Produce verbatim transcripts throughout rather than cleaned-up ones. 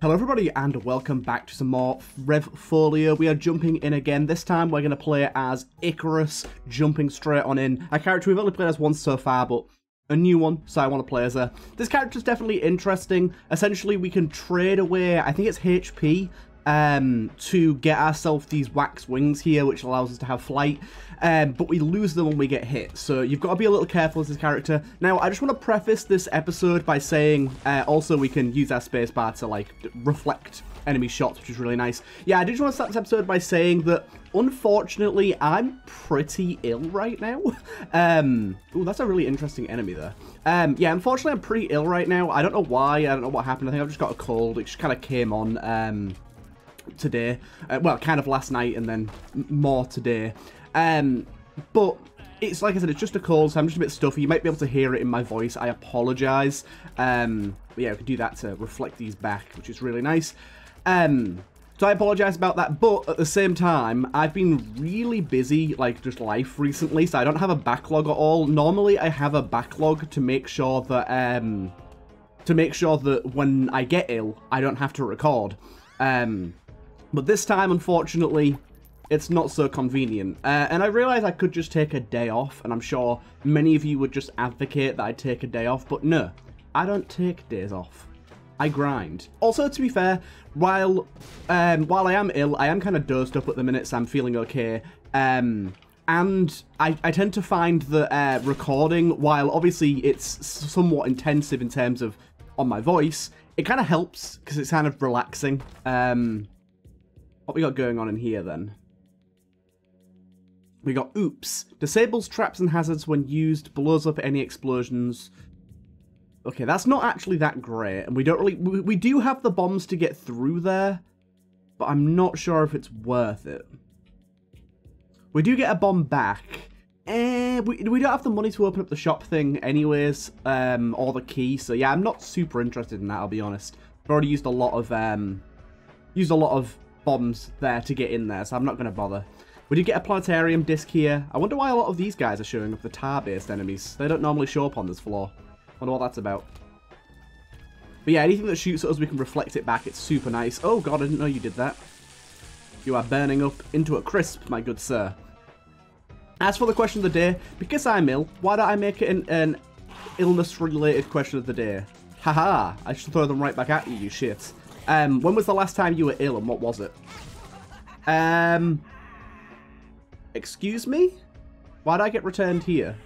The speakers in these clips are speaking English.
Hello everybody and welcome back to some more Revfolio. We are jumping in again. This time we're going to play as Icarus, jumping straight on in. A character we've only played as once so far, but a new one, so I want to play as her. This character's definitely interesting. Essentially we can trade away, I think it's H P, um, to get ourselves these wax wings here, which allows us to have flight, um, but we lose them when we get hit. So you've got to be a little careful as this character. Now, I just want to preface this episode by saying, uh, also we can use our spacebar to, like, reflect enemy shots, which is really nice. Yeah, I did just want to start this episode by saying that, unfortunately, I'm pretty ill right now. Um, ooh, that's a really interesting enemy there. Um, yeah, unfortunately, I'm pretty ill right now. I don't know why. I don't know what happened. I think I've just got a cold. It just kind of came on, um... today, uh, well, kind of last night and then more today, um but it's like I said, it's just a cold, so I'm just a bit stuffy. You might be able to hear it in my voice. I apologize. Um but yeah, we can do that to reflect these back, which is really nice. Um so I apologize about that, but at the same time, I've been really busy, like, just life recently, so I don't have a backlog at all. Normally I have a backlog to make sure that um to make sure that when I get ill, I don't have to record. um But this time, unfortunately, it's not so convenient. Uh, and I realised I could just take a day off, and I'm sure many of you would just advocate that I take a day off, but no, I don't take days off. I grind. Also, to be fair, while um, while I am ill, I am kind of dosed up at the minute, so I'm feeling okay. Um, and I, I tend to find that uh, recording, while obviously it's somewhat intensive in terms of on my voice, it kind of helps, because it's kind of relaxing. Um... What we got going on in here then? We got oops. Disables traps and hazards when used, blows up any explosions. Okay, that's not actually that great. And we don't really, we, we do have the bombs to get through there, but I'm not sure if it's worth it. We do get a bomb back. Eh, we, we don't have the money to open up the shop thing anyways, um, or the key. So yeah, I'm not super interested in that, I'll be honest. I've already used a lot of, um, used a lot of, bombs there to get in there, so I'm not going to bother. We did get a planetarium disc here. I wonder why a lot of these guys are showing up, the tar-based enemies. They don't normally show up on this floor. Wonder what that's about. But yeah, anything that shoots at us, we can reflect it back. It's super nice. Oh god, I didn't know you did that. You are burning up into a crisp, my good sir. As for the question of the day, because I'm ill, why don't I make it an, an illness-related question of the day? Haha, I should throw them right back at you, you shit. Um, when was the last time you were ill, and what was it? Um, excuse me? Why did I get returned here?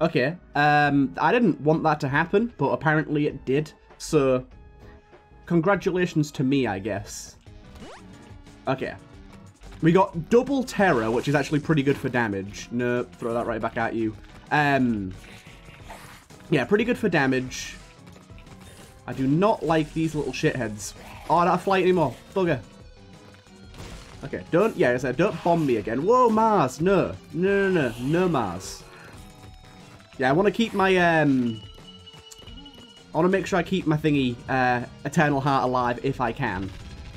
Okay, um, I didn't want that to happen, but apparently it did. So, congratulations to me, I guess. Okay. We got double terror, which is actually pretty good for damage. No, throw that right back at you. Um, yeah, pretty good for damage. I do not like these little shitheads. Oh, I don't have flight anymore. Bugger. Okay, don't... Yeah, I said, don't bomb me again. Whoa, Mars. No. No, no, no. No, Mars. Yeah, I want to keep my... um. I want to make sure I keep my thingy, uh, Eternal Heart, alive if I can.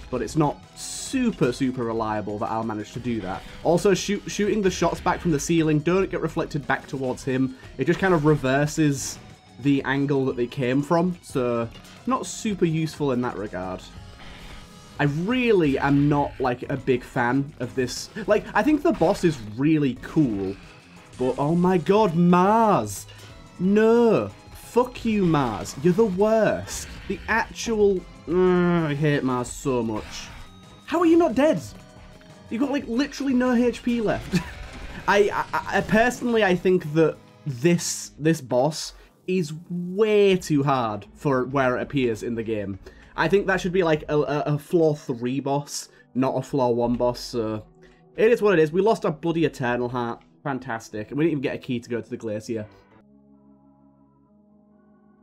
But it's not super, super reliable that I'll manage to do that. Also, shoot, shooting the shots back from the ceiling don't get reflected back towards him. It just kind of reverses the angle that they came from, so not super useful in that regard. I really am not, like, a big fan of this. Like, I think the boss is really cool, but oh my god, Mars! No! Fuck you, Mars. You're the worst. The actual... Mm, I hate Mars so much. How are you not dead? You've got, like, literally no H P left. I, I, I personally, I think that this, this boss is way too hard for where it appears in the game. I think that should be like a, a, a floor three boss, not a floor one boss, so it is what it is. We lost our bloody Eternal Heart. Fantastic. And we didn't even get a key to go to the glacier.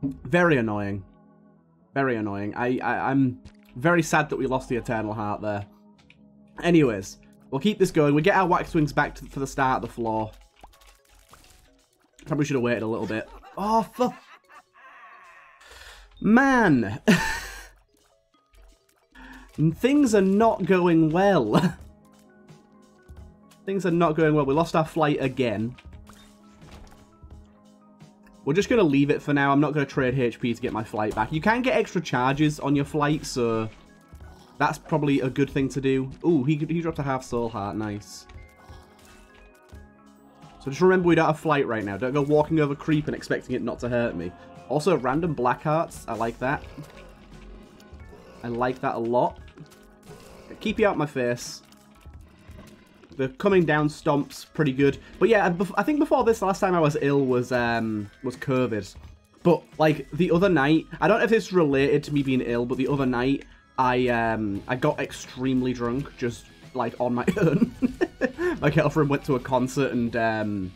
Very annoying. Very annoying. I, I, I'm very sad that we lost the Eternal Heart there. Anyways, we'll keep this going. We get our wax wings back to, for the start of the floor. Probably should have waited a little bit. Oh, for... Man! Things are not going well. Things are not going well. We lost our flight again. We're just going to leave it for now. I'm not going to trade H P to get my flight back. You can get extra charges on your flight, so that's probably a good thing to do. Ooh, he, he dropped a half soul heart. Nice. So just remember we don't have flight right now. Don't go walking over creep and expecting it not to hurt me. Also, random black hearts. I like that. I like that a lot. Keep you out my face. The coming down stomp's pretty good. But yeah, I think before this, last time I was ill was um was COVID. But like the other night, I don't know if it's related to me being ill, but the other night I um I got extremely drunk, just like on my own. My girlfriend went to a concert and um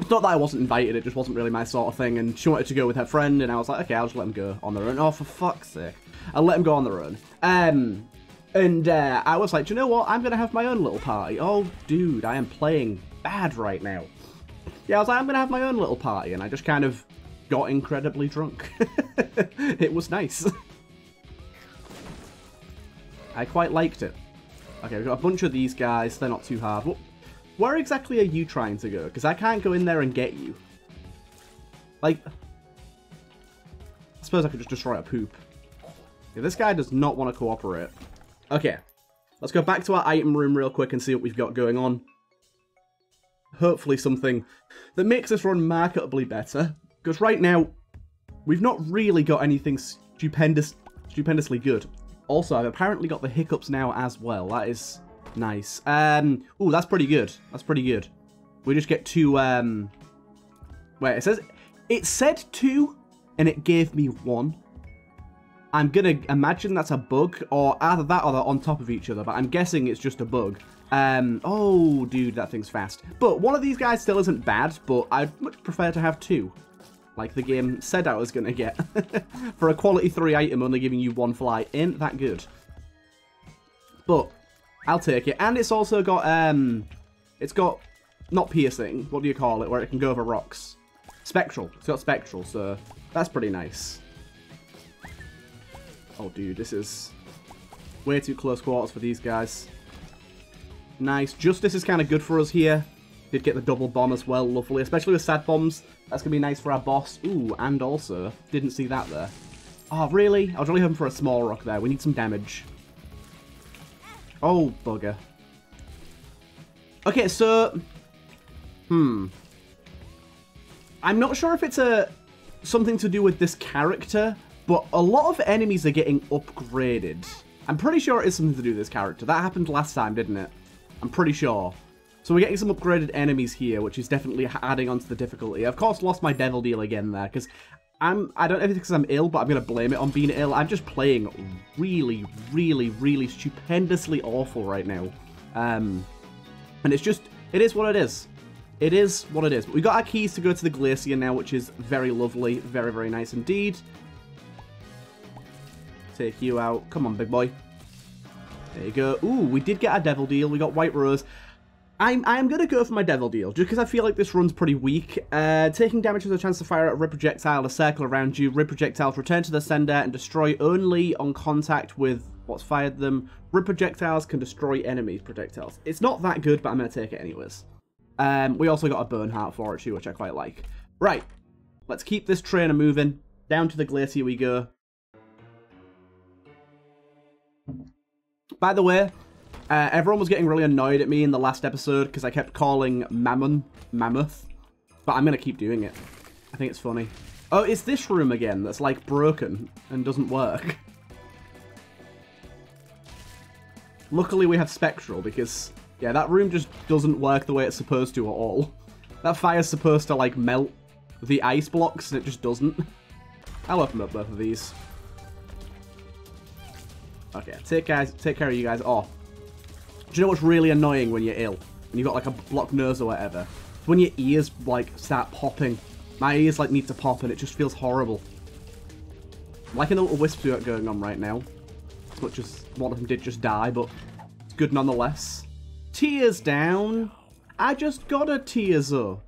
it's not that I wasn't invited, it just wasn't really my sort of thing, and she wanted to go with her friend and I was like, okay, I'll just let them go on their own. Oh, for fuck's sake. I'll let them go on their own. Um And uh, I was like, do you know what? I'm going to have my own little party. Oh, dude, I am playing bad right now. Yeah, I was like, I'm going to have my own little party. And I just kind of got incredibly drunk. It was nice. I quite liked it. Okay, we've got a bunch of these guys. They're not too hard. Where exactly are you trying to go? Because I can't go in there and get you. Like, I suppose I could just destroy a poop. Yeah, this guy does not want to cooperate. Okay, let's go back to our item room real quick and see what we've got going on. Hopefully something that makes this run marketably better. Because right now, we've not really got anything stupendous, stupendously good. Also, I've apparently got the hiccups now as well. That is nice. Um, ooh, that's pretty good. That's pretty good. We just get two... Um, wait, it says... It said two, and it gave me one. I'm going to imagine that's a bug, or either that or they're on top of each other, but I'm guessing it's just a bug. Um, oh, dude, that thing's fast. But one of these guys still isn't bad, but I'd much prefer to have two, like the game said I was going to get. For a quality three item, only giving you one fly ain't that good. But I'll take it. And it's also got, um, it's got, not piercing, what do you call it, where it can go over rocks? Spectral. It's got spectral, so that's pretty nice. Oh, dude, this is way too close quarters for these guys. Nice. Justice is kind of good for us here. Did get the double bomb as well, lovely. Especially with sad bombs. That's going to be nice for our boss. Ooh, and also, didn't see that there. Oh, really? I was really hoping for a small rock there. We need some damage. Oh, bugger. Okay, so... Hmm. I'm not sure if it's a something to do with this character... But a lot of enemies are getting upgraded. I'm pretty sure it is something to do with this character. That happened last time, didn't it? I'm pretty sure. So we're getting some upgraded enemies here, which is definitely adding on to the difficulty. I've, of course, lost my devil deal again there, because I'm... I don't know if it's because I'm ill, but I'm going to blame it on being ill. I'm just playing really, really, really stupendously awful right now. Um, and it's just... It is what it is. It is what it is. But we got our keys to go to the glacier now, which is very lovely. Very, very nice indeed. Take you out. Come on, big boy. There you go. Ooh, we did get our devil deal. We got White Rose. I'm I'm going to go for my devil deal, just because I feel like this run's pretty weak. Uh, taking damage with a chance to fire at a red projectile, a circle around you. Red projectiles return to the sender and destroy only on contact with what's fired them. Red projectiles can destroy enemy projectiles. It's not that good, but I'm going to take it anyways. Um, we also got a burn heart for it too, which I quite like. Right. Let's keep this trainer moving. Down to the glacier we go. By the way, uh, everyone was getting really annoyed at me in the last episode because I kept calling Mammon Mammoth, but I'm going to keep doing it. I think it's funny. Oh, it's this room again that's, like, broken and doesn't work. Luckily, we have Spectral because, yeah, that room just doesn't work the way it's supposed to at all. That fire's supposed to, like, melt the ice blocks, and it just doesn't. I'll open up both of these. Okay, take guys, take care of you guys. Oh, do you know what's really annoying when you're ill and you've got like a blocked nose or whatever? It's when your ears like start popping. My ears like need to pop, and it just feels horrible. I'm liking the little wisp we got going on right now. As much as one of them did just die, but it's good nonetheless. Tears down. I just got a tears up.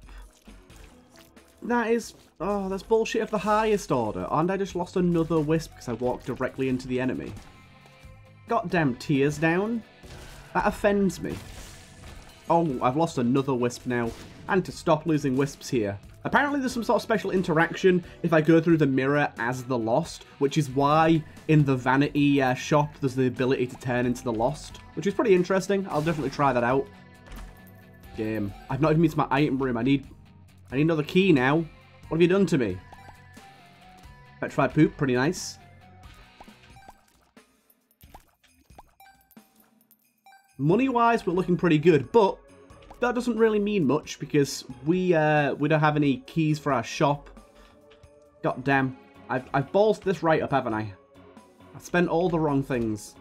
That is, oh, that's bullshit of the highest order. And I just lost another wisp because I walked directly into the enemy. Goddamn tears down. That offends me. Oh, I've lost another wisp now. And to stop losing wisps here. Apparently there's some sort of special interaction if I go through the mirror as the Lost, which is why in the vanity uh, shop there's the ability to turn into the Lost, which is pretty interesting. I'll definitely try that out. Game. I've not even been to my item room. I need, I need another key now. What have you done to me? Petrified poop, pretty nice. Money-wise, we're looking pretty good, but that doesn't really mean much because we uh, we don't have any keys for our shop. God damn. I've, I've ballsed this right up, haven't I? I've spent all the wrong things.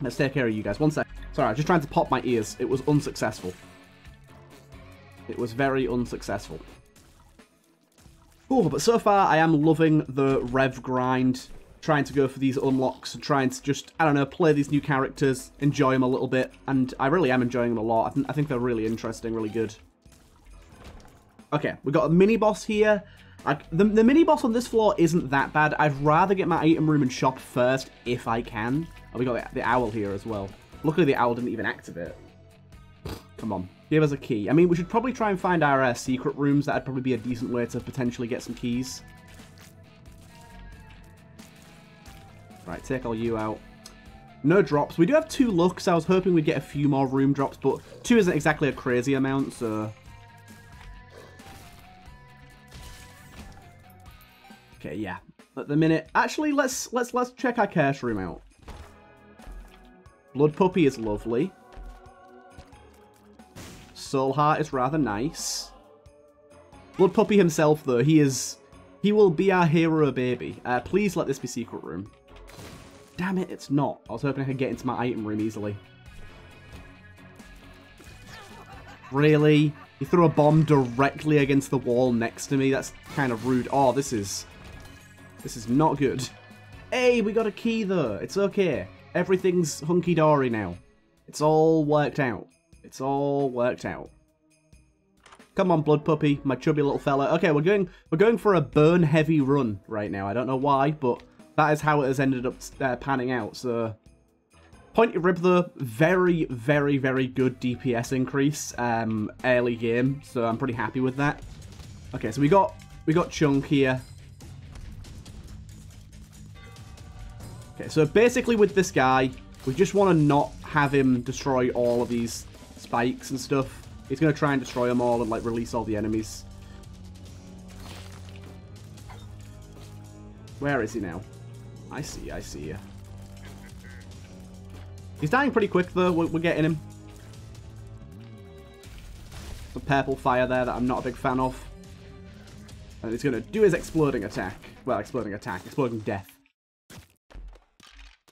Let's take care of you guys. One sec. Sorry, I was just trying to pop my ears. It was unsuccessful. It was very unsuccessful. Ooh, but so far, I am loving the rev grind. Trying to go for these unlocks and trying to just, I don't know, play these new characters, enjoy them a little bit. And I really am enjoying them a lot. I, th I think they're really interesting, really good. Okay, we've got a mini-boss here. I, the the mini-boss on this floor isn't that bad. I'd rather get my item room and shop first if I can. Oh, we got the, the owl here as well. Luckily, the owl didn't even activate. Come on, give us a key. I mean, we should probably try and find our uh, secret rooms. That'd probably be a decent way to potentially get some keys. Right, take all you out. No drops. We do have two looks. I was hoping we'd get a few more room drops, but two isn't exactly a crazy amount, so... Okay, yeah. At the minute... Actually, let's let's let's check our curse room out. Blood Puppy is lovely. Soul Heart is rather nice. Blood Puppy himself, though, he is... He will be our hero baby. Uh, please let this be secret room. Damn it, it's not. I was hoping I could get into my item room easily. Really? You threw a bomb directly against the wall next to me? That's kind of rude. Oh, this is... This is not good. Hey, we got a key, though. It's okay. Everything's hunky-dory now. It's all worked out. It's all worked out. Come on, Blood Puppy, my chubby little fella. Okay, we're going, we're going for a burn-heavy run right now. I don't know why, but... That is how it has ended up uh, panning out, so... Pointy Rib, though, very, very, very good D P S increase um, early game, so I'm pretty happy with that. Okay, so we got we got Chunk here. Okay, so basically with this guy, we just want to not have him destroy all of these spikes and stuff. He's going to try and destroy them all and, like, release all the enemies. Where is he now? I see, I see you. He's dying pretty quick, though. We're, we're getting him. The purple fire there that I'm not a big fan of. And he's going to do his exploding attack. Well, exploding attack. Exploding death.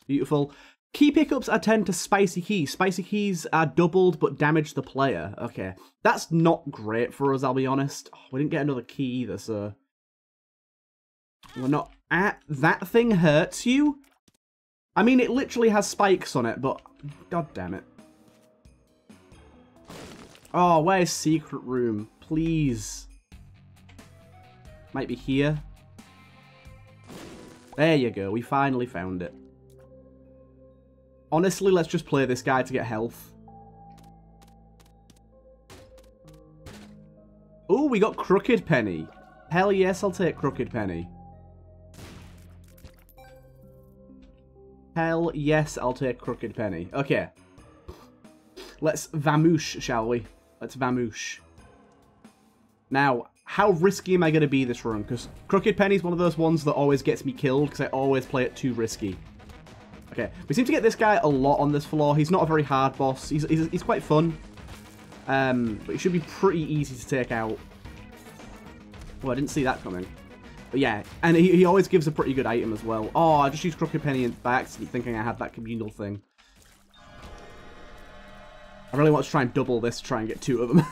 Beautiful. Key pickups are turned to spicy keys. Spicy keys are doubled, but damage the player. Okay. That's not great for us, I'll be honest. Oh, we didn't get another key either, so... We're not... Ah, that thing hurts you? I mean, it literally has spikes on it, but... God damn it. Oh, where's secret room? Please. Might be here. There you go. We finally found it. Honestly, let's just play this guy to get health. Ooh, we got Crooked Penny. Hell yes, I'll take Crooked Penny. Hell yes, I'll take Crooked Penny. Okay. Let's vamoosh, shall we? Let's vamoosh. Now, how risky am I going to be this run? Because Crooked Penny's one of those ones that always gets me killed because I always play it too risky. Okay. We seem to get this guy a lot on this floor. He's not a very hard boss. He's, he's, he's quite fun. Um, but he should be pretty easy to take out. Well, I didn't see that coming. But yeah, and he, he always gives a pretty good item as well. Oh, I just used Crooked Penny by accident thinking I had that communal thing. I really want to try and double this to try and get two of them.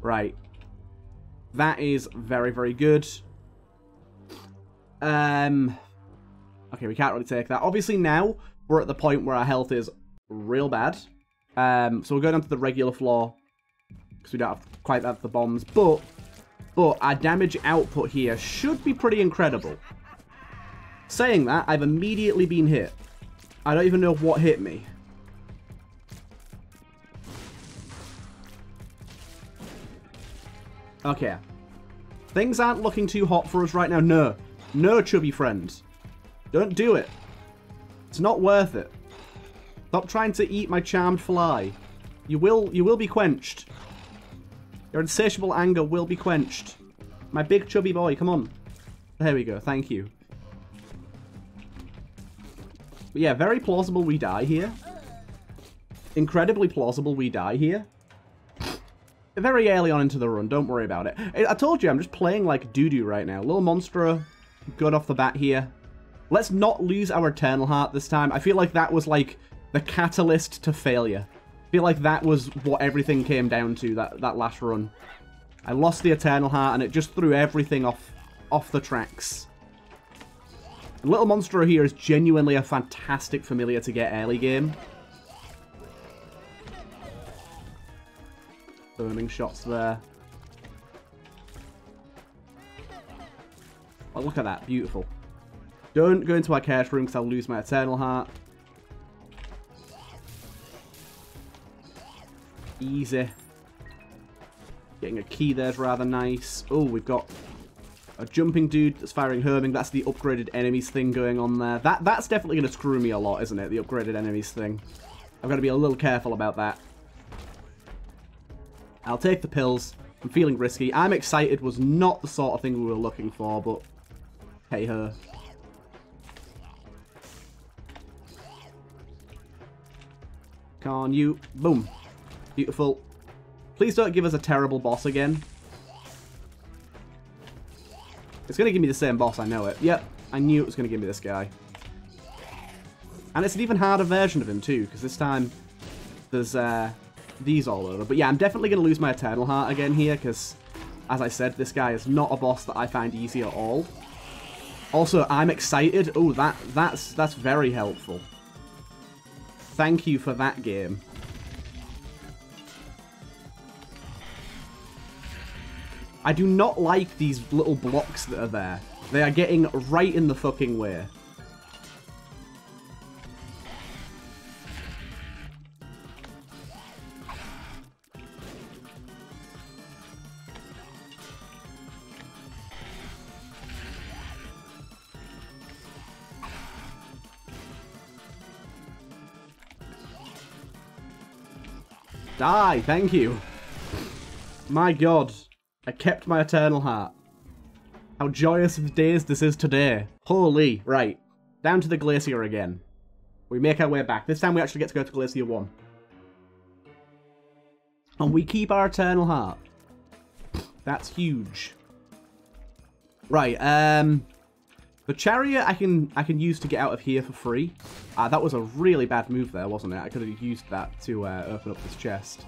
Right. That is very, very good. Um, okay, we can't really take that. Obviously now, we're at the point where our health is real bad. Um, so we'll go down to the regular floor. Because we don't have quite have the bombs, but... But our damage output here should be pretty incredible. Saying that, I've immediately been hit. I don't even know what hit me. Okay. Things aren't looking too hot for us right now. No. No, chubby friends. Don't do it. It's not worth it. Stop trying to eat my charmed fly. You will, you will be quenched. Your insatiable anger will be quenched. My big chubby boy, come on. There we go, thank you. But yeah, very plausible we die here. Incredibly plausible we die here. Very early on into the run, don't worry about it. I told you, I'm just playing like doo-doo right now. Little Monstro, good off the bat here. Let's not lose our Eternal Heart this time. I feel like that was like the catalyst to failure. I feel like that was what everything came down to, that, that last run. I lost the Eternal Heart and it just threw everything off, off the tracks. And Little Monstro here is genuinely a fantastic familiar to get early game. Burning shots there. Oh, look at that. Beautiful. Don't go into my cash room because I'll lose my Eternal Heart. Easy. Getting a key there is rather nice. Oh, we've got a jumping dude that's firing homing. That's the upgraded enemies thing going on there. That That's definitely going to screw me a lot, isn't it? The upgraded enemies thing. I've got to be a little careful about that. I'll take the pills. I'm feeling risky. I'm excited was not the sort of thing we were looking for, but hey-ho. Can you? Boom. Beautiful. Please don't give us a terrible boss again. It's going to give me the same boss, I know it. Yep, I knew it was going to give me this guy. And it's an even harder version of him, too, because this time there's... uh. these all over. But yeah, I'm definitely going to lose my Eternal Heart again here because, as I said, this guy is not a boss that I find easy at all. Also, I'm excited. Oh, that that's that's very helpful. Thank you for that game. I do not like these little blocks that are there. They are getting right in the fucking way. Die, thank you. My god, I kept my Eternal Heart. How joyous of days this is today. Holy, right. Down to the Glacier again. We make our way back. This time we actually get to go to Glacier one. And we keep our Eternal Heart. That's huge. Right, um... the Chariot I can I can use to get out of here for free. Uh, that was a really bad move there, wasn't it? I could have used that to uh, open up this chest.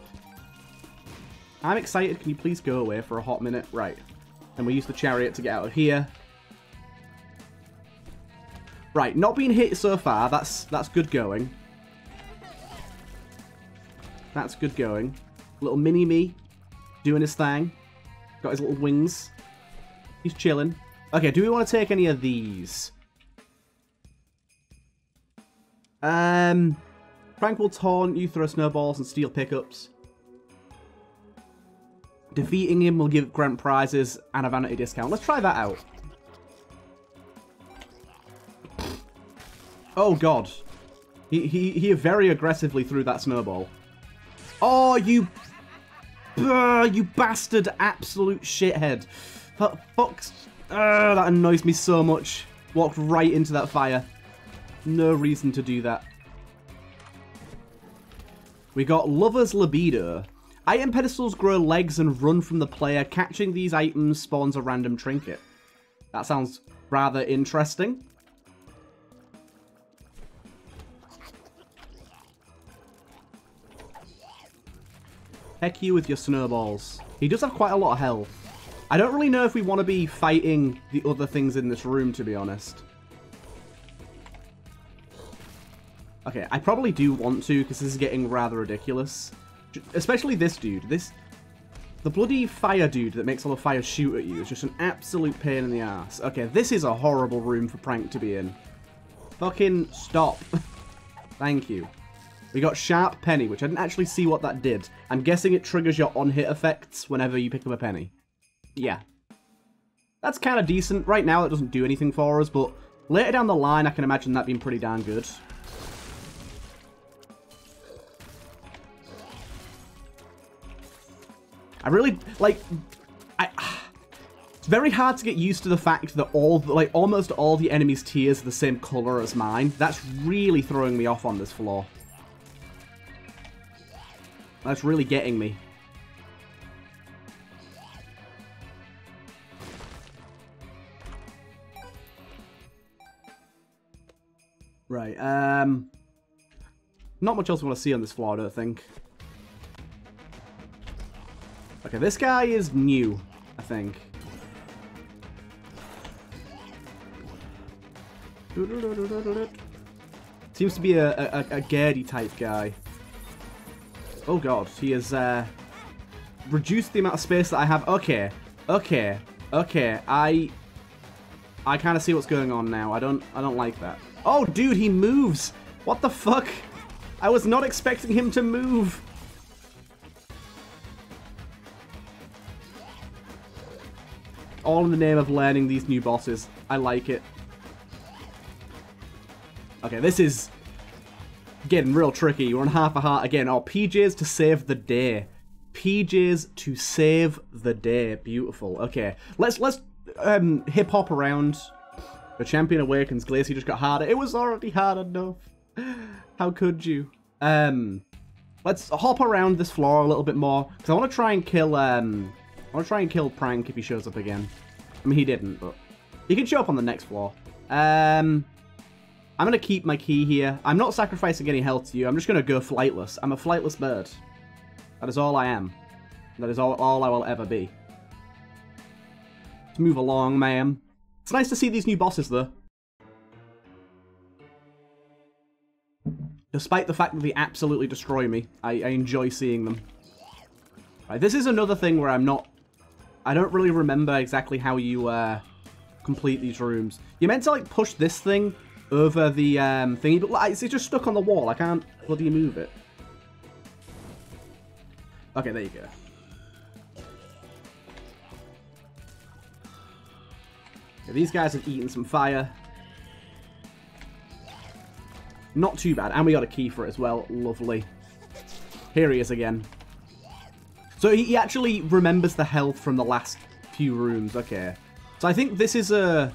I'm excited. Can you please go away for a hot minute? Right. And we use the Chariot to get out of here. Right. Not being hit so far. That's, that's good going. That's good going. Little mini-me doing his thing. Got his little wings. He's chilling. Okay, do we want to take any of these? Um, Frank will taunt you, throw snowballs and steal pickups. Defeating him will give grant prizes and a vanity discount. Let's try that out. Oh god. He, he, he very aggressively threw that snowball. Oh, you... Brr, you bastard absolute shithead. For fuck's... Uh, that annoys me so much. Walked right into that fire. No reason to do that. We got Lover's Libido. Item pedestals grow legs and run from the player. Catching these items spawns a random trinket. That sounds rather interesting. Heck you with your snowballs. He does have quite a lot of health. I don't really know if we want to be fighting the other things in this room, to be honest. Okay, I probably do want to, because this is getting rather ridiculous. Especially this dude. This, the bloody fire dude that makes all the fire shoot at you is just an absolute pain in the ass. Okay, this is a horrible room for Prank to be in. Fucking stop. Thank you. We got Sharp Penny, which I didn't actually see what that did. I'm guessing it triggers your on-hit effects whenever you pick up a penny. yeah. That's kind of decent. Right now, that doesn't do anything for us, but later down the line, I can imagine that being pretty darn good. I really, like, I... it's very hard to get used to the fact that all, like, almost all the enemies' tiers are the same color as mine. That's really throwing me off on this floor. That's really getting me. Right, um... not much else I want to see on this floor, I don't think. Okay, this guy is new, I think. Seems to be a, a, a Gairdie type guy. Oh god, he has uh, reduced the amount of space that I have. Okay, okay, okay, I... I kind of see what's going on now. I don't, I don't like that. Oh, dude, he moves! What the fuck? I was not expecting him to move! All in the name of learning these new bosses. I like it. Okay, this is getting real tricky. We're on half a heart again. Oh, P Js to save the day. P Js to save the day. Beautiful. Okay, let's, let's um, hip-hop around. The champion awakens. Glacier just got harder. It was already hard enough. How could you? Um, let's hop around this floor a little bit more because I want to try and kill. Um, I want to try and kill Prank if he shows up again. I mean, he didn't, but he can show up on the next floor. Um, I'm gonna keep my key here. I'm not sacrificing any health to you. I'm just gonna go flightless. I'm a flightless bird. That is all I am. That is all, all I will ever be. Let's move along, ma'am. It's nice to see these new bosses, though. Despite the fact that they absolutely destroy me, I, I enjoy seeing them. Right, this is another thing where I'm not... I don't really remember exactly how you uh, complete these rooms. You're meant to, like, push this thing over the um, thingy, but like, it's just stuck on the wall. I can't bloody move it. Okay, there you go. These guys have eaten some fire. Not too bad. And we got a key for it as well. Lovely. Here he is again. So he actually remembers the health from the last few rooms. Okay. So I think this is a...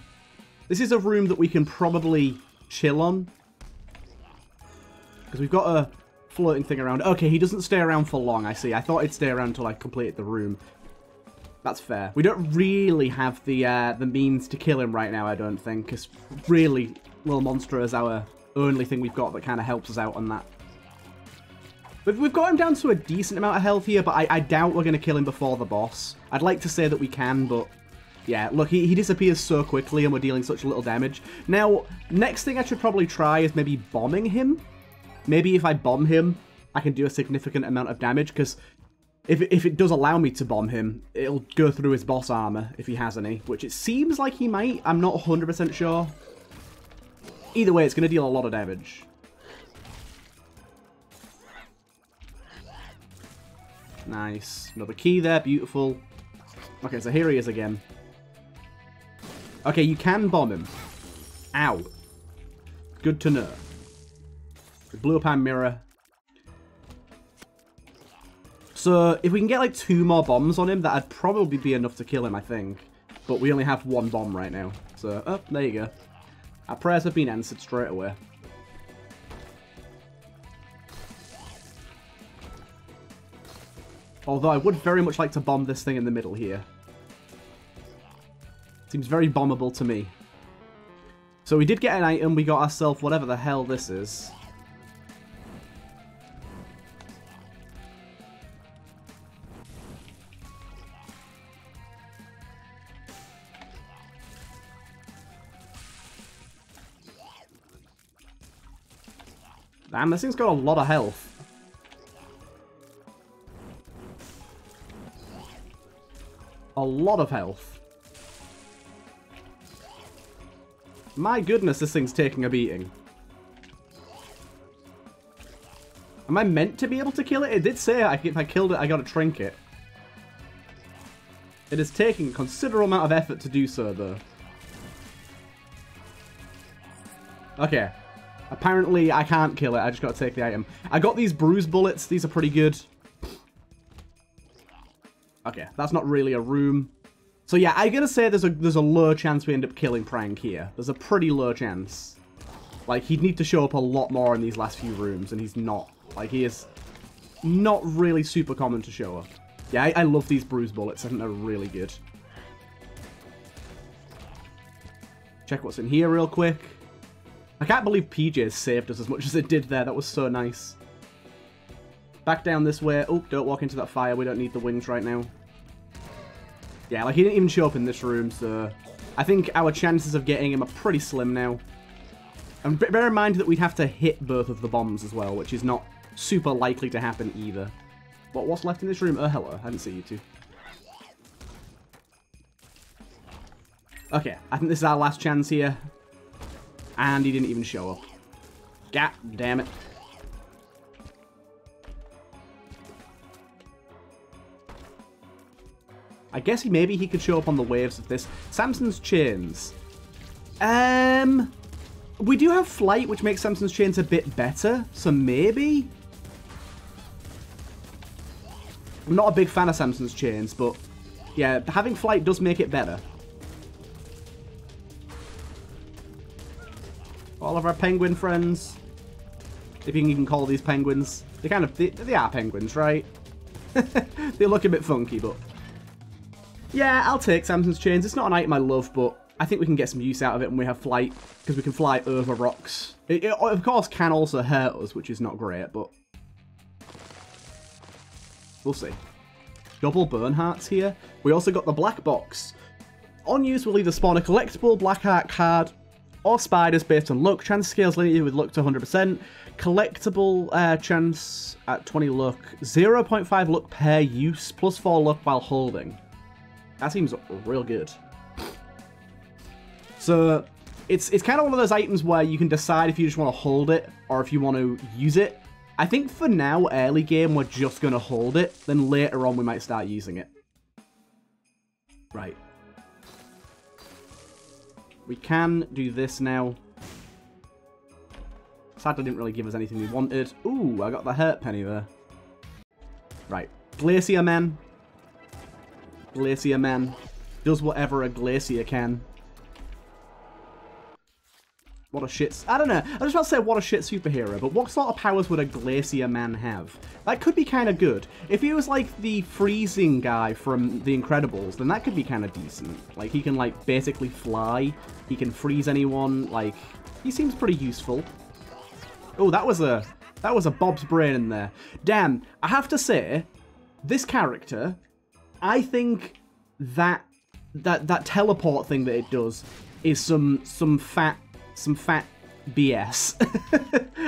This is a room that we can probably chill on. Because we've got a floating thing around. Okay, he doesn't stay around for long, I see. I thought he'd stay around until I completed the room. That's fair. We don't really have the uh, the means to kill him right now, I don't think, because really, Little Monster is our only thing we've got that kind of helps us out on that. But we've got him down to a decent amount of health here, but I, I doubt we're going to kill him before the boss. I'd like to say that we can, but yeah, look, he, he disappears so quickly and we're dealing such little damage. Now, next thing I should probably try is maybe bombing him. Maybe if I bomb him, I can do a significant amount of damage, because... If it, if it does allow me to bomb him, it'll go through his boss armor, if he has any, which it seems like he might. I'm not one hundred percent sure. Either way, it's going to deal a lot of damage. Nice. Another key there. Beautiful. Okay, so here he is again. Okay, you can bomb him. Ow. Good to know. We blew up our mirror. So, if we can get, like, two more bombs on him, that'd probably be enough to kill him, I think. But we only have one bomb right now. So, oh, there you go. Our prayers have been answered straight away. Although, I would very much like to bomb this thing in the middle here. Seems very bombable to me. So, we did get an item. We got ourselves whatever the hell this is. Damn, this thing's got a lot of health. A lot of health. My goodness, this thing's taking a beating. Am I meant to be able to kill it? It did say if I killed it, I got a trinket. It is taking a considerable amount of effort to do so, though. Okay. Apparently, I can't kill it. I just got to take the item. I got these Bruise Bullets. These are pretty good. Okay, that's not really a room. So yeah, I'm gonna say there's a there's a low chance we end up killing Prank here. There's a pretty low chance. Like, he'd need to show up a lot more in these last few rooms, and he's not. Like, he is not really super common to show up. Yeah, I, I love these Bruise Bullets. I think they're really good. Check what's in here real quick. I can't believe P J's saved us as much as it did there. That was so nice. Back down this way. Oh, don't walk into that fire. We don't need the wings right now. Yeah, like, he didn't even show up in this room, so I think our chances of getting him are pretty slim now. And bear in mind that we'd have to hit both of the bombs as well, which is not super likely to happen either. But what's left in this room? Oh, hello. I didn't see you two. Okay, I think this is our last chance here. And he didn't even show up. God damn it. I guess he, maybe he could show up on the waves of this. Samson's Chains. Um, we do have flight, which makes Samson's Chains a bit better. So maybe? I'm not a big fan of Samson's Chains, but yeah, having flight does make it better. All of our penguin friends. If you can even call these penguins. They kind of, they, they are penguins, right? They look a bit funky, but... yeah, I'll take Samson's Chains. It's not an item I love, but I think we can get some use out of it when we have flight, because we can fly over rocks. It, it, of course, can also hurt us, which is not great, but we'll see. Double burn hearts here. We also got the Black Box. On use, we'll either spawn a collectible black heart card or spiders based on luck. Chance scales linear with luck to one hundred percent. Collectible uh, chance at twenty luck. zero point five luck per use, plus four luck while holding. That seems real good. So it's it's kind of one of those items where you can decide if you just want to hold it or if you want to use it. I think for now, early game, we're just going to hold it. Then later on, we might start using it. Right. We can do this now. Sadly, didn't really give us anything we wanted. Ooh, I got the Hurt Penny there. Right. Glacier Man. Glacier Man does whatever a glacier can. What a shit... I don't know. I just want to say what a shit superhero, but what sort of powers would a Glacier Man have? That could be kind of good. If he was like the freezing guy from The Incredibles, then that could be kind of decent. Like, he can like basically fly. He can freeze anyone. Like, he seems pretty useful. Oh, that was a... that was a Bob's Brain in there. Damn, I have to say, this character... I think that that that teleport thing that it does is some some fat some fat B S.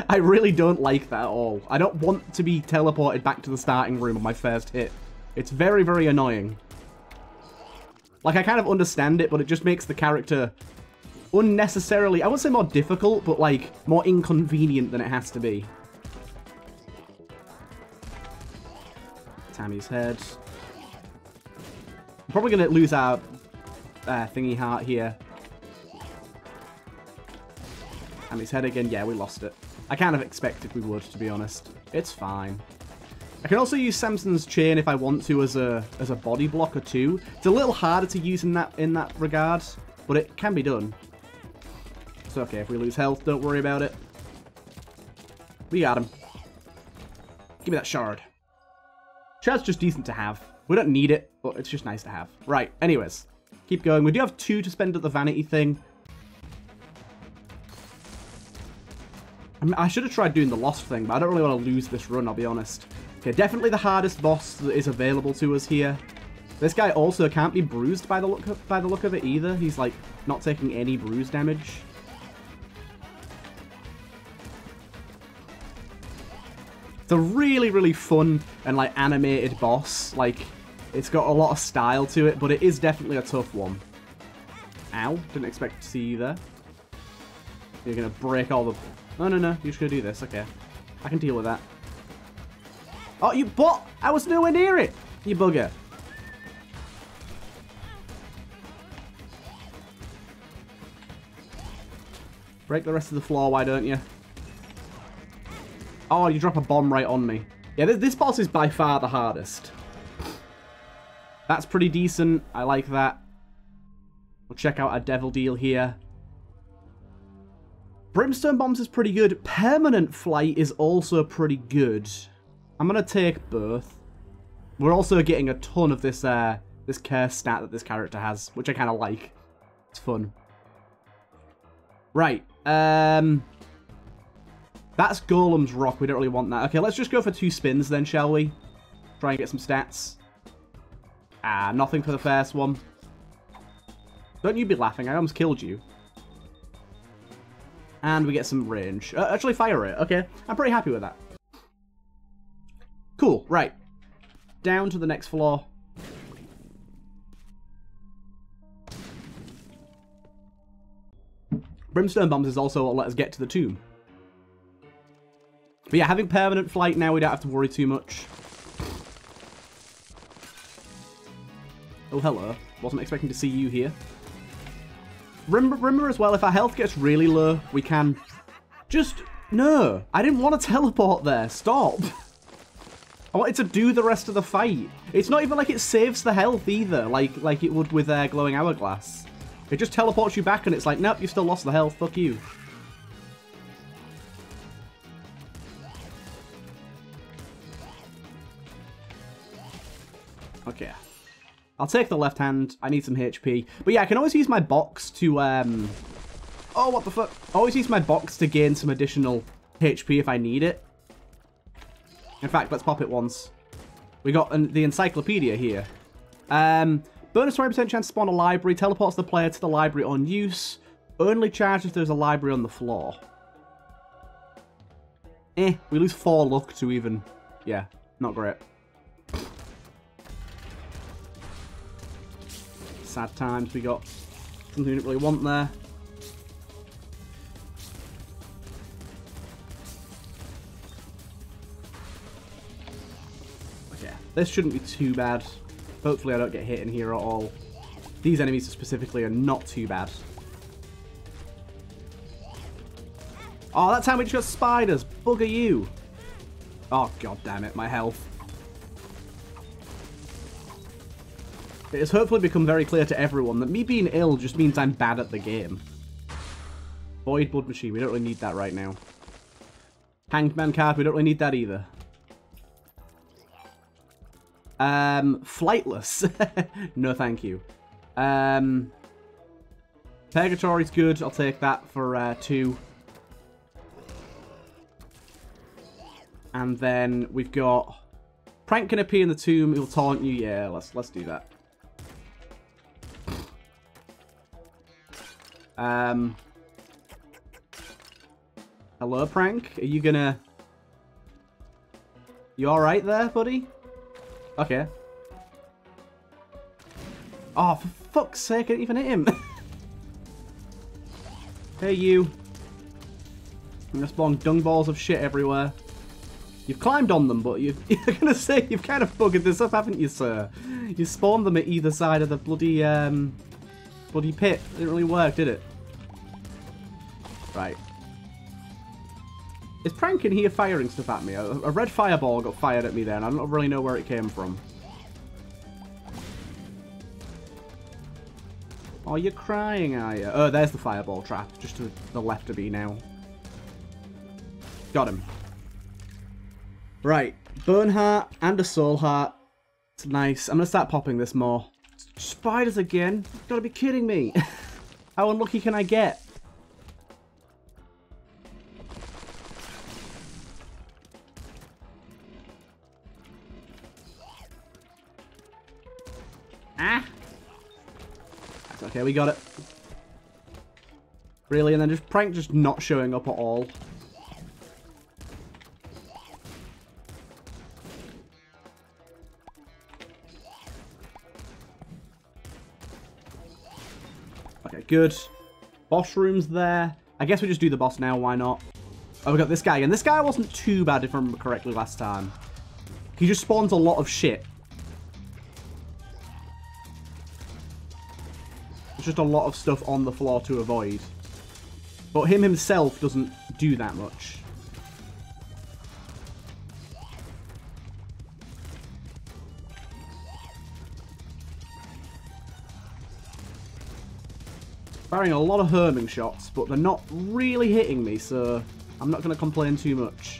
I really don't like that at all. I don't want to be teleported back to the starting room on my first hit. It's very, very annoying. Like, I kind of understand it, but it just makes the character unnecessarily, I wouldn't say more difficult, but like more inconvenient than it has to be. Tammy's Head. Probably going to lose our uh, thingy heart here. And his head again. Yeah, we lost it. I kind of expected we would, to be honest. It's fine. I can also use Samson's Chain if I want to as a as a body blocker too. It's a little harder to use in that in that regard, but it can be done. It's okay if we lose health. Don't worry about it. We got him. Give me that shard. Shard's just decent to have. We don't need it, but it's just nice to have. Right, anyways. Keep going. We do have two to spend at the vanity thing. I, mean, I should have tried doing the Lost thing, but I don't really want to lose this run, I'll be honest. Okay, definitely the hardest boss that is available to us here. This guy also can't be bruised by the look of, by the look of it either. He's, like, not taking any bruise damage. It's a really, really fun and, like, animated boss. Like, it's got a lot of style to it, but it is definitely a tough one. Ow. Didn't expect to see you there. You're going to break all the... No, no, no. You're just going to do this. Okay. I can deal with that. Oh, you bot! I was nowhere near it! You bugger. Break the rest of the floor, why don't you? Oh, you drop a bomb right on me. Yeah, this, this boss is by far the hardest. That's pretty decent. I like that. We'll check out our Devil Deal here. Brimstone Bombs is pretty good. Permanent Flight is also pretty good. I'm going to take both. We're also getting a ton of this uh, this curse stat that this character has, which I kind of like. It's fun. Right. Um, that's Golem's Rock. We don't really want that. Okay, let's just go for two spins then, shall we? Try and get some stats. Ah, nothing for the first one. Don't you be laughing. I almost killed you. And we get some range. Uh, actually, fire rate. Okay, I'm pretty happy with that. Cool. Right. Down to the next floor. Brimstone Bombs is also what let us get to the tomb. But yeah, having permanent flight now, we don't have to worry too much. Oh, hello. Wasn't expecting to see you here. Remember, remember as well, if our health gets really low, we can just... No, I didn't want to teleport there. Stop. I wanted to do the rest of the fight. It's not even like it saves the health either, like like it would with uh, Glowing Hourglass. It just teleports you back and it's like, nope, you've still lost the health, fuck you. Okay. I'll take the left hand. I need some H P. But yeah, I can always use my box to... um. Oh, what the fuck? I always use my box to gain some additional H P if I need it. In fact, let's pop it once. We got an, the Encyclopedia here. Um, bonus twenty percent chance to spawn a library. Teleports the player to the library on use. Only charge if there's a library on the floor. Eh, we lose four luck to even... Yeah, not great. Sad times. We got something we didn't really want there. This shouldn't be too bad. Hopefully I don't get hit in here at all. These enemies specifically are not too bad. Oh, that time we just got spiders. Bugger you. Oh, god damn it, my health. It has hopefully become very clear to everyone that me being ill just means I'm bad at the game. Void Blood Machine, we don't really need that right now. Hangman card, we don't really need that either. Um, flightless. No, thank you. Um, Purgatory's good. I'll take that for uh, two. And then we've got Prank can appear in the tomb. He'll taunt you. Yeah, let's let's do that. Um, hello, Prank. Are you gonna? You all right there, buddy? Okay. Oh, for fuck's sake, I didn't even hit him. Hey, you. I'm going to spawn dung balls of shit everywhere. You've climbed on them, but you've, you're going to say you've kind of buggered this up, haven't you, sir? You spawned them at either side of the bloody, um, bloody pit. It didn't really work, did it? Right. Is Prank in here firing stuff at me? A, a red fireball got fired at me there, and I don't really know where it came from. Oh, you're crying, are you? Oh, there's the fireball trap, just to the left of me now. Got him. Right, Bone Heart and a Soul Heart. It's nice. I'm going to start popping this more. Spiders again? You've got to be kidding me. How unlucky can I get? Okay, we got it. Really, and then just Prank just not showing up at all. Okay, good. Boss room's there. I guess we just do the boss now, why not? Oh, we got this guy again. This guy wasn't too bad if I remember correctly last time. He just spawns a lot of shit. Just a lot of stuff on the floor to avoid. But him himself doesn't do that much. Firing a lot of Herming shots, but they're not really hitting me, so I'm not going to complain too much.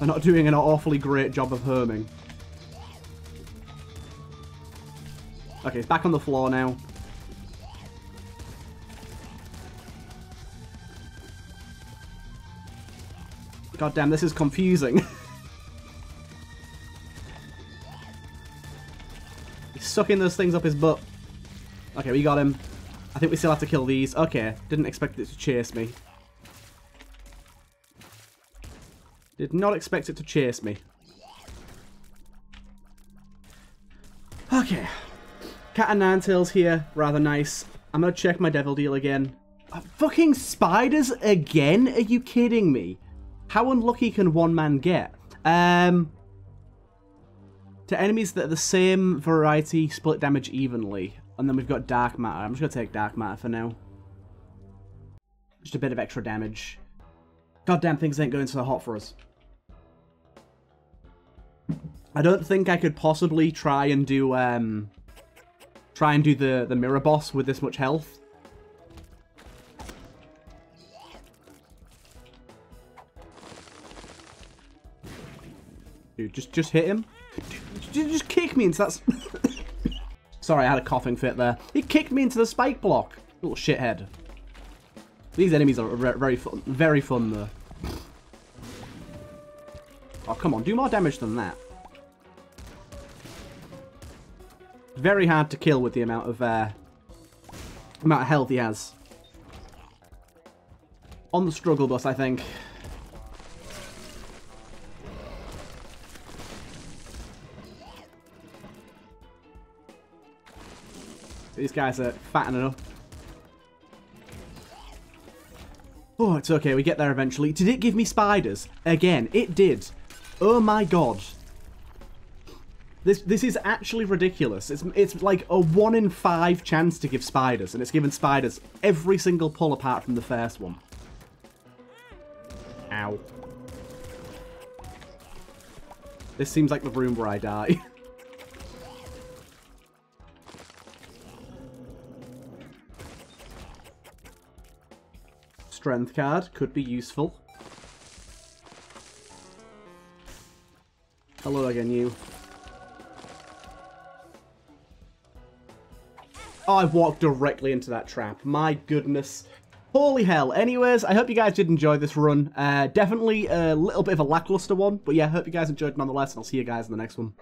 They're not doing an awfully great job of Herming. Okay, he's back on the floor now. God damn, this is confusing. He's sucking those things up his butt. Okay, we got him. I think we still have to kill these. Okay, didn't expect it to chase me. Did not expect it to chase me. Okay. Cat and Nine Tails here. Rather nice. I'm going to check my devil deal again. Uh, fucking spiders again? Are you kidding me? How unlucky can one man get? Um, to enemies that are the same variety, split damage evenly. And then we've got Dark Matter. I'm just going to take Dark Matter for now. Just a bit of extra damage. Goddamn things ain't going so hot for us. I don't think I could possibly try and do um, try and do the, the mirror boss with this much health. Dude, just, just hit him. Dude, just kick me into that... Sorry, I had a coughing fit there. He kicked me into the spike block. Little shithead. These enemies are very fun, very fun though. Oh, come on. Do more damage than that. Very hard to kill with the amount of, uh, amount of health he has. On the struggle bus, I think. These guys are fattening up. Oh, it's okay. We get there eventually. Did it give me spiders? Again, it did. Oh my god. This this is actually ridiculous. It's, it's like a one in five chance to give spiders, and it's given spiders every single pull apart from the first one. Ow. This seems like the room where I die. Strength card could be useful. Hello again, you. Oh, I walked directly into that trap. My goodness. Holy hell. Anyways, I hope you guys did enjoy this run. Uh, definitely a little bit of a lackluster one, but yeah, I hope you guys enjoyed nonetheless, and I'll see you guys in the next one.